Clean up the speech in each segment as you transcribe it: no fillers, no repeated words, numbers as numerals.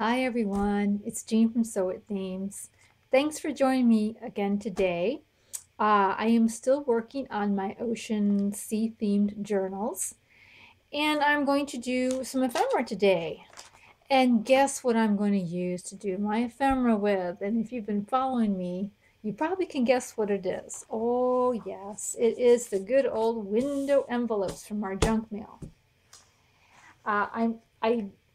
Hi everyone, it's Jean from Sew It Themes. Thanks for joining me again today. I am still working on my Ocean Sea themed journals, and I'm going to do some ephemera today. And guess what I'm going to use to do my ephemera with? And if you've been following me, you probably can guess what it is. Oh yes, it is the good old window envelopes from our junk mail. I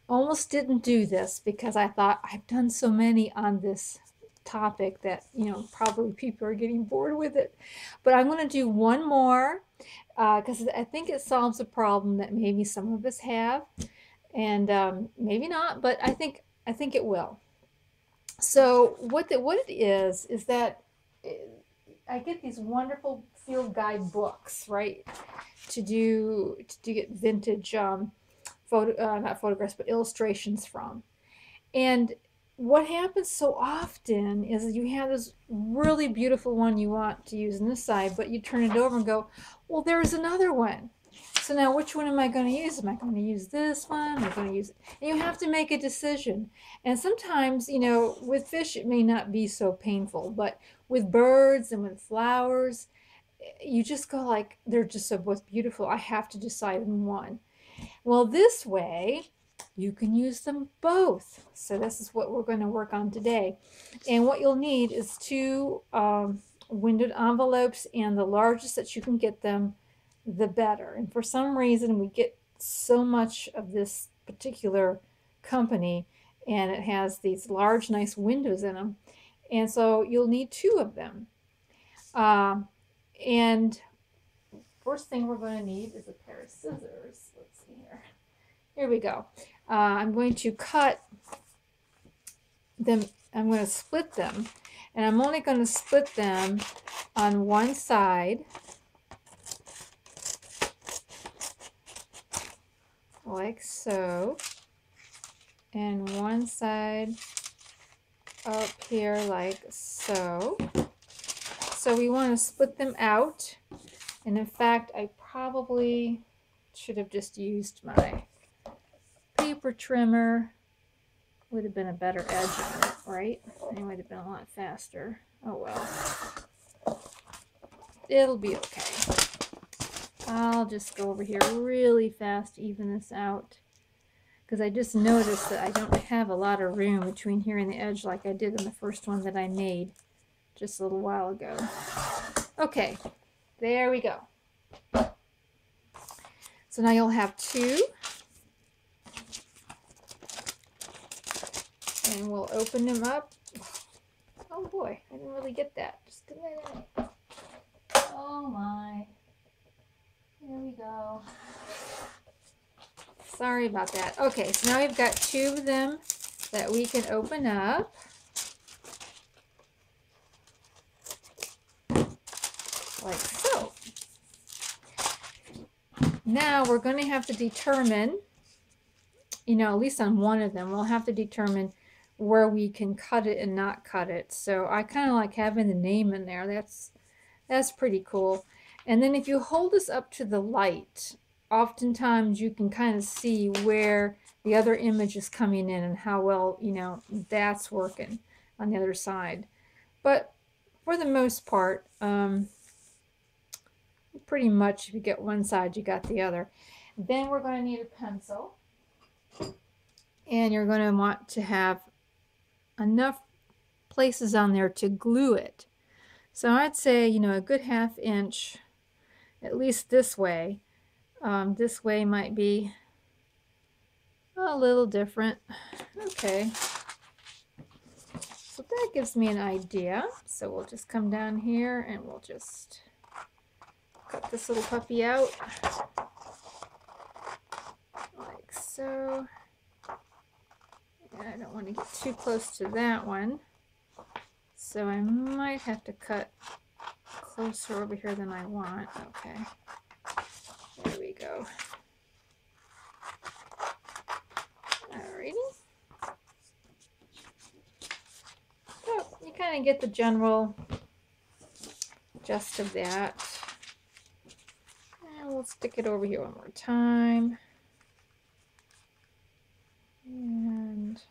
almost didn't do this because I thought I've done so many on this topic that, you know, probably people are getting bored with it. But I'm going to do one more because I think it solves a problem that maybe some of us have, and maybe not, but I think it will. So what it is that I get these wonderful field guide books, right, to get vintage not photographs but illustrations from. And what happens so often is you have this really beautiful one you want to use on this side, but you turn it over and go, well, there's another one. So now which one am I going to use? Am I going to use this one? Am I going to use it? And you have to make a decision. And sometimes, you know, with fish it may not be so painful, but with birds and with flowers, you just go like, they're just so both beautiful. I have to decide on one. Well, this way you can use them both. So this is what we're going to work on today. And what you'll need is two windowed envelopes, and the largest that you can get them, the better. And for some reason we get so much of this particular company, and it has these large nice windows in them, and so you'll need two of them. And first thing we're going to need is a pair of scissors. Let's see here. Here we go. I'm going to cut them. I'm going to split them, and I'm only going to split them on one side. Like so, and one side up here like so. So we want to split them out, and in fact I probably should have just used my paper trimmer. Would have been a better edge on it, right? It would have been a lot faster. Oh well, it'll be okay. I'll just go over here really fast to even this out, because I just noticed that I don't have a lot of room between here and the edge like I did in the first one that I made just a little while ago. Okay, there we go. So now you'll have two, and we'll open them up. Oh boy, I didn't really get that. Just a minute. Oh my. There we go. Sorry about that. Okay, so now we've got two of them that we can open up. Like so. Now we're going to have to determine, you know, at least on one of them, we'll have to determine where we can cut it and not cut it. So I kind of like having the name in there. That's pretty cool. And then if you hold this up to the light, oftentimes you can kind of see where the other image is coming in and how well, you know, that's working on the other side. But for the most part, pretty much if you get one side, you got the other. Then we're going to need a pencil, and you're going to want to have enough places on there to glue it. So I'd say, you know, a good half inch, at least this way. This way might be a little different. Okay, so that gives me an idea. So we'll just come down here and we'll just cut this little puppy out like so. I don't want to get too close to that one, so I might have to cut closer over here than I want. Okay, there we go. Alrighty. So you kind of get the general gist of that. And we'll stick it over here one more time. And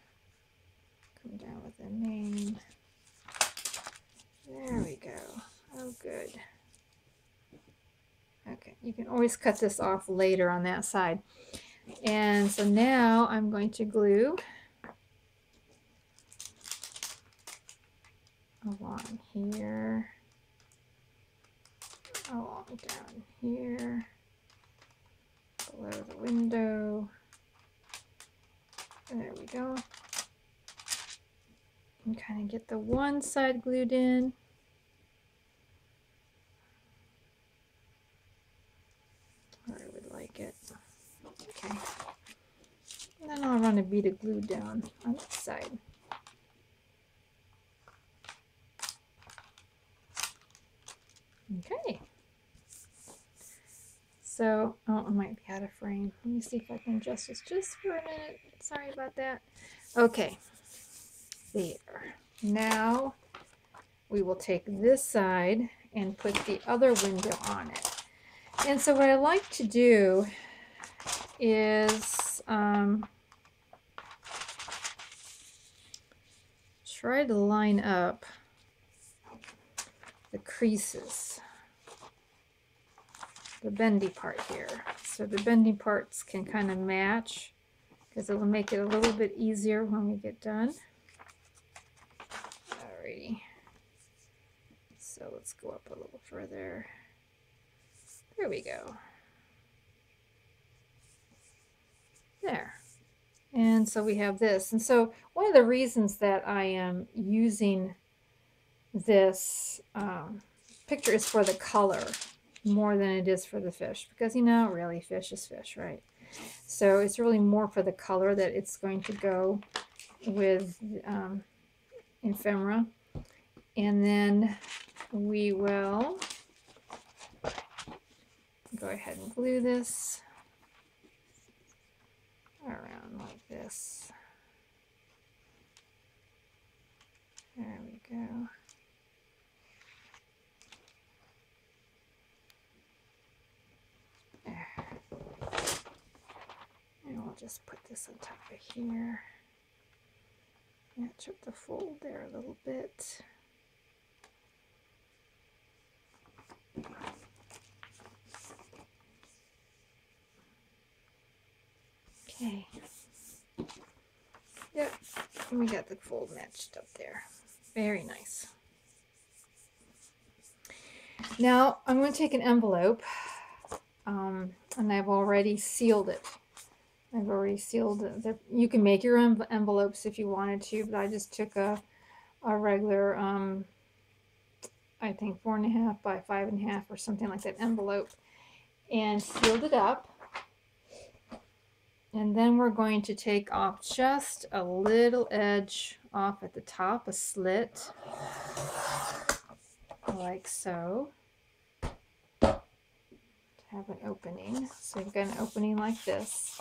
always cut this off later on that side. And so now I'm going to glue along here, along down here, below the window. There we go. And kind of get the one side glued in. Or I would like it. Okay. And then I'll run a bead of glue down on this side. Okay. So, oh, I might be out of frame. Let me see if I can adjust this just for a minute. Sorry about that. Okay. There. Now we will take this side and put the other window on it. And so what I like to do is try to line up the creases, the bendy part here. So the bendy parts can kind of match because it will make it a little bit easier when we get done. Alrighty. So let's go up a little further. There we go. There. And so we have this. And so one of the reasons that I am using this picture is for the color more than it is for the fish, because, you know, really, fish is fish, right? So it's really more for the color that it's going to go with ephemera. And then we will go ahead and glue this around like this. There we go. There. And we'll just put this on top of here. Match up the fold there a little bit. Okay. Yep, and we got the fold matched up there. Very nice. Now I'm going to take an envelope, and I've already sealed it. I've already sealed it. You can make your own envelopes if you wanted to, but I just took a regular, I think 4.5 by 5.5 or something like that envelope, and sealed it up. And then we're going to take off just a little edge off at the top, a slit, like so, to have an opening. So you've got an opening like this.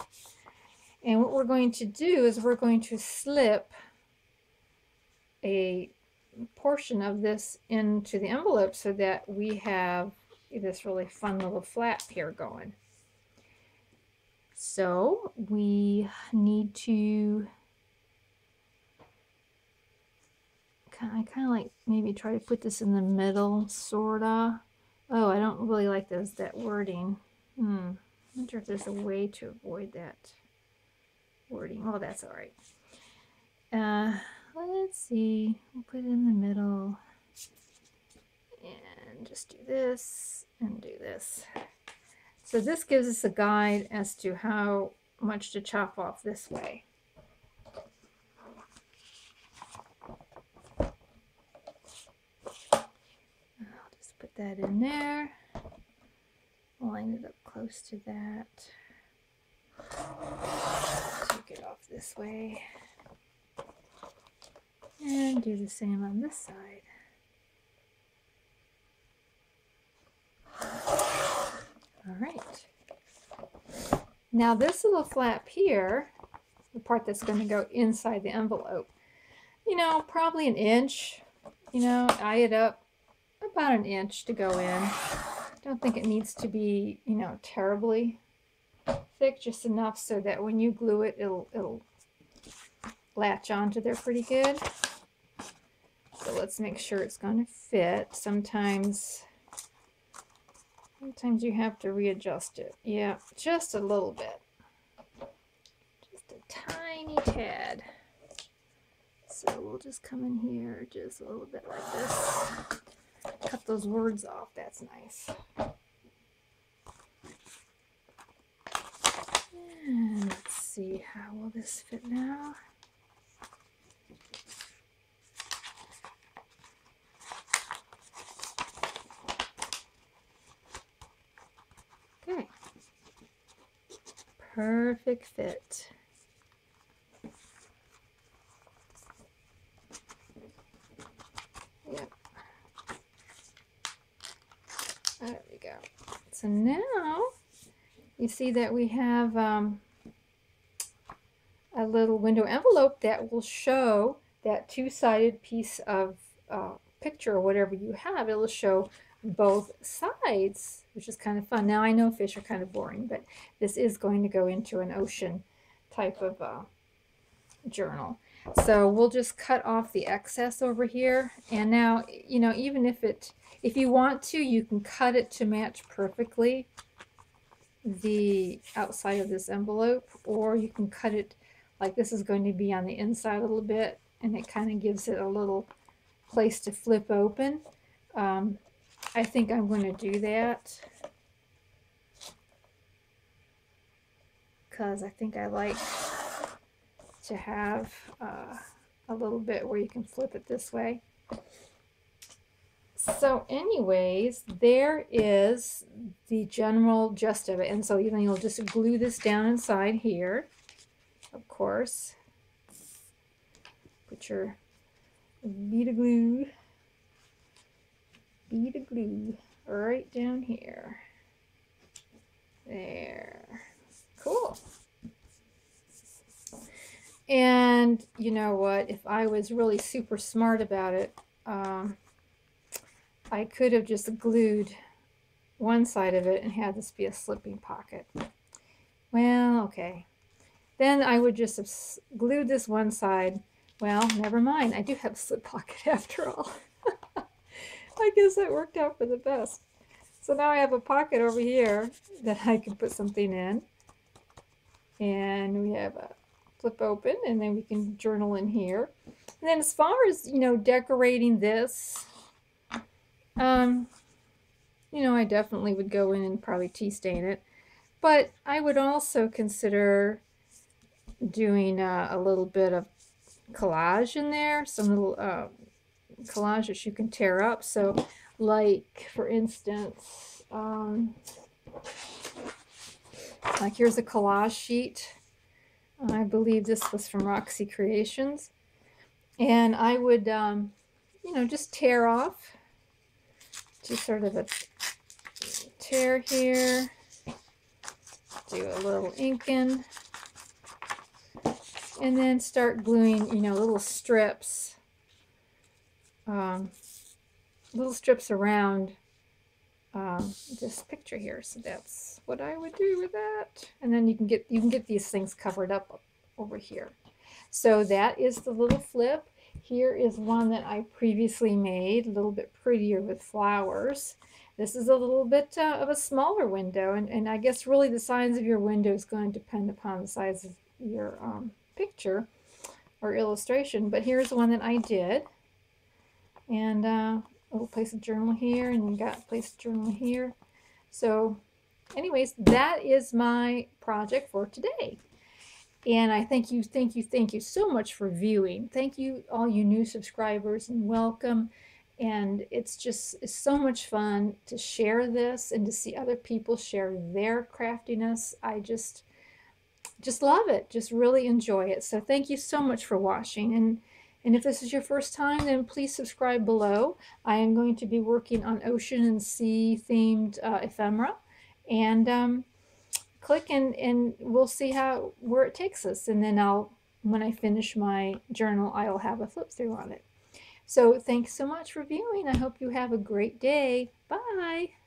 And what we're going to do is we're going to slip a portion of this into the envelope so that we have this really fun little flap here going. So we need to kind of like maybe try to put this in the middle, sorta. Oh, I don't really like that wording. I wonder if there's a way to avoid that wording. Oh, that's all right. Let's see. We'll put it in the middle and just do this and do this. So this gives us a guide as to how much to chop off this way. I'll just put that in there, line it up close to that, take it off this way, and do the same on this side. All right, now this little flap here, the part that's going to go inside the envelope, you know, probably an inch, you know, eye it up about an inch to go in. Don't think it needs to be, you know, terribly thick, just enough so that when you glue it, it'll latch onto there pretty good. So let's make sure it's going to fit. Sometimes Sometimes you have to readjust it. Yeah, just a little bit. Just a tiny tad. So we'll just come in here just a little bit like this. Cut those words off. That's nice. And let's see, how will this fit now? Okay. Perfect fit. Yep. There we go. So now you see that we have a little window envelope that will show that two-sided piece of picture or whatever you have. It'll show both sides, which is kind of fun. Now I know fish are kind of boring, but this is going to go into an ocean type of journal. So we'll just cut off the excess over here. And now, you know, even if you want to, you can cut it to match perfectly the outside of this envelope, or you can cut it like this is going to be on the inside a little bit, and it kind of gives it a little place to flip open. I think I'm going to do that because I think I like to have a little bit where you can flip it this way. So anyways, there is the general gist of it. And so then you'll just glue this down inside here, of course. Put your bead of glue right down here. There. Cool. And you know what? If I was really super smart about it, I could have just glued one side of it and had this be a slipping pocket. Well, okay. Then I would just have glued this one side. Well, never mind. I do have a slip pocket after all. I guess that worked out for the best. So now I have a pocket over here that I can put something in. And we have a flip open, and then we can journal in here. And then as far as, you know, decorating this, you know, I definitely would go in and probably tea stain it, but I would also consider doing a little bit of collage in there, some little collage that you can tear up. So like, for instance, like here's a collage sheet. I believe this was from Roxy Creations, and I would, you know, just tear off. Just sort of a tear here, do a little inking, and then start gluing, you know, little strips around this picture here. So that's what I would do with that. And then you can get these things covered up over here. So that is the little flip. Here is one that I previously made, a little bit prettier with flowers. This is a little bit of a smaller window, and I guess really the size of your window is going to depend upon the size of your picture or illustration. But here's one that I did, and a little place of journal here, and you got a place of journal here. So anyways, that is my project for today. And I thank you so much for viewing. Thank you, all you new subscribers, and welcome. And it's so much fun to share this and to see other people share their craftiness. I just love it. Just really enjoy it. So thank you so much for watching. And if this is your first time, then please subscribe below. I am going to be working on ocean and sea themed ephemera. And click and we'll see where it takes us, and then when I finish my journal, I'll have a flip through on it. So thanks so much for viewing. I hope you have a great day. Bye.